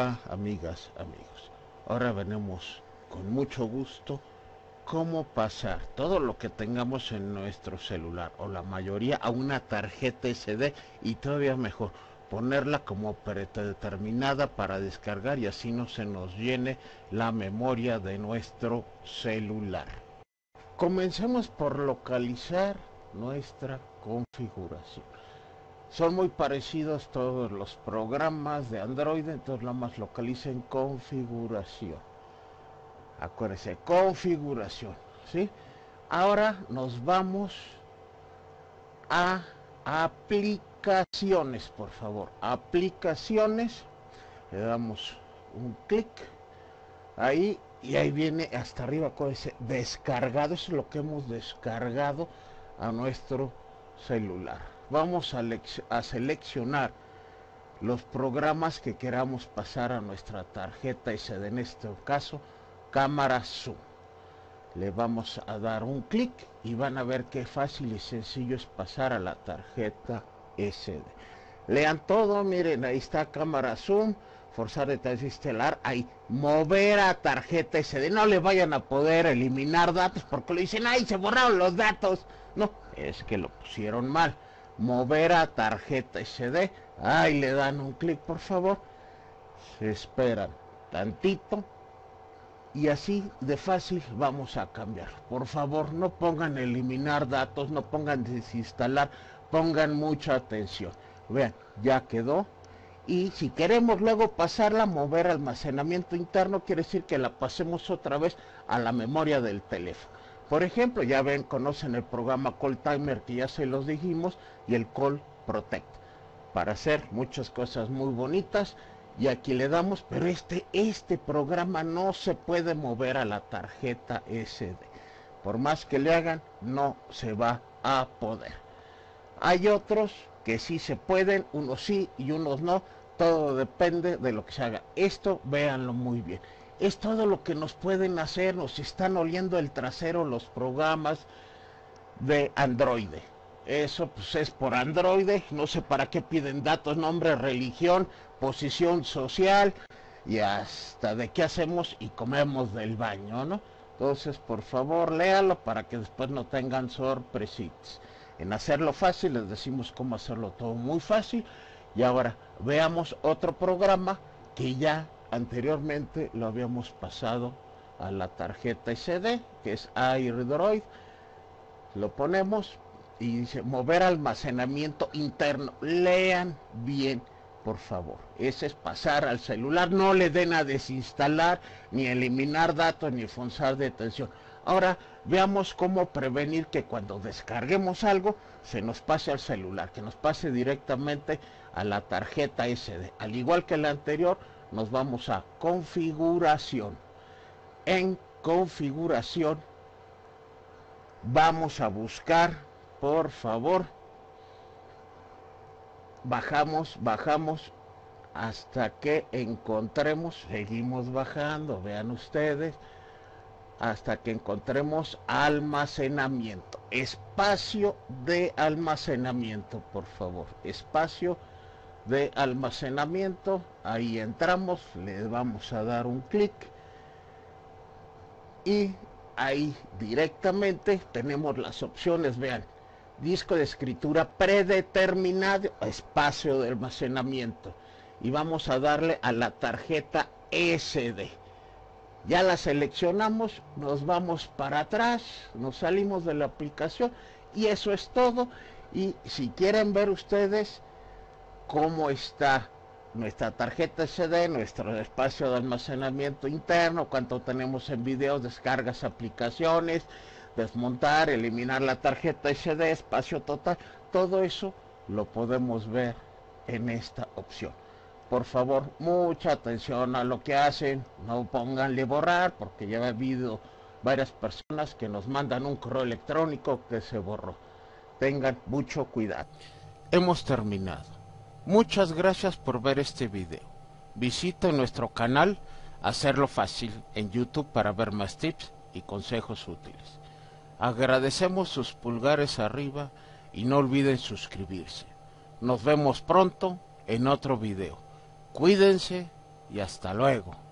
Hola amigas, amigos, ahora veremos con mucho gusto cómo pasar todo lo que tengamos en nuestro celular o la mayoría a una tarjeta SD, y todavía mejor ponerla como predeterminada para descargar y así no se nos llene la memoria de nuestro celular. Comencemos por localizar nuestra configuración. Son muy parecidos todos los programas de Android, entonces nada más localicen configuración. Acuérdense, configuración, ¿sí? Ahora nos vamos a aplicaciones, por favor. Aplicaciones, le damos un clic ahí y ahí viene hasta arriba, acuérdense, descargado, eso es lo que hemos descargado a nuestro celular. Vamos a seleccionar los programas que queramos pasar a nuestra tarjeta SD, en este caso Cámara Zoom. Le vamos a dar un clic y van a ver qué fácil y sencillo es pasar a la tarjeta SD. Lean todo, miren, ahí está Cámara Zoom, forzar detalles instalar, ahí, mover a tarjeta SD. No le vayan a poder eliminar datos porque le dicen, ¡ay, se borraron los datos! No, es que lo pusieron mal. Mover a tarjeta SD, ahí le dan un clic, por favor, se esperan tantito y así de fácil vamos a cambiar. Por favor, no pongan eliminar datos, no pongan desinstalar, pongan mucha atención. Vean, ya quedó. Y si queremos luego pasarla, mover almacenamiento interno, quiere decir que la pasemos otra vez a la memoria del teléfono. Por ejemplo, ya ven, conocen el programa Call Timer, que ya se los dijimos, y el Call Protect, para hacer muchas cosas muy bonitas. Y aquí le damos, pero este programa no se puede mover a la tarjeta SD. Por más que le hagan, no se va a poder. Hay otros que sí se pueden, unos sí y unos no. Todo depende de lo que se haga. Esto, véanlo muy bien. Es todo lo que nos pueden hacer, nos están oliendo el trasero los programas de Android. Eso pues es por Android, no sé para qué piden datos, nombre, religión, posición social y hasta de qué hacemos y comemos del baño, ¿no? Entonces, por favor, léalo para que después no tengan sorpresitas. En Hacerlo Fácil les decimos cómo hacerlo todo muy fácil. Y ahora veamos otro programa que ya anteriormente lo habíamos pasado a la tarjeta SD, que es AirDroid. Lo ponemos y dice mover almacenamiento interno. Lean bien, por favor. Ese es pasar al celular. No le den a desinstalar, ni eliminar datos, ni forzar detención. Ahora veamos cómo prevenir que cuando descarguemos algo se nos pase al celular, que nos pase directamente a la tarjeta SD. Al igual que la anterior, nos vamos a configuración. En configuración vamos a buscar, por favor, bajamos hasta que encontremos, seguimos bajando, vean ustedes, hasta que encontremos almacenamiento, espacio de almacenamiento, por favor, espacio de almacenamiento. Ahí entramos, le vamos a dar un clic y ahí directamente tenemos las opciones. Vean, disco de escritura predeterminado, espacio de almacenamiento, y vamos a darle a la tarjeta SD. Ya la seleccionamos, nos vamos para atrás, nos salimos de la aplicación y eso es todo. Y si quieren ver ustedes cómo está nuestra tarjeta SD, nuestro espacio de almacenamiento interno, cuánto tenemos en videos, descargas, aplicaciones, desmontar, eliminar la tarjeta SD, espacio total, todo eso lo podemos ver en esta opción. Por favor, mucha atención a lo que hacen, no pónganle borrar, porque ya ha habido varias personas que nos mandan un correo electrónico que se borró. Tengan mucho cuidado. Hemos terminado. Muchas gracias por ver este video. Visita nuestro canal Hacerlo Fácil en YouTube para ver más tips y consejos útiles. Agradecemos sus pulgares arriba y no olviden suscribirse. Nos vemos pronto en otro video. Cuídense y hasta luego.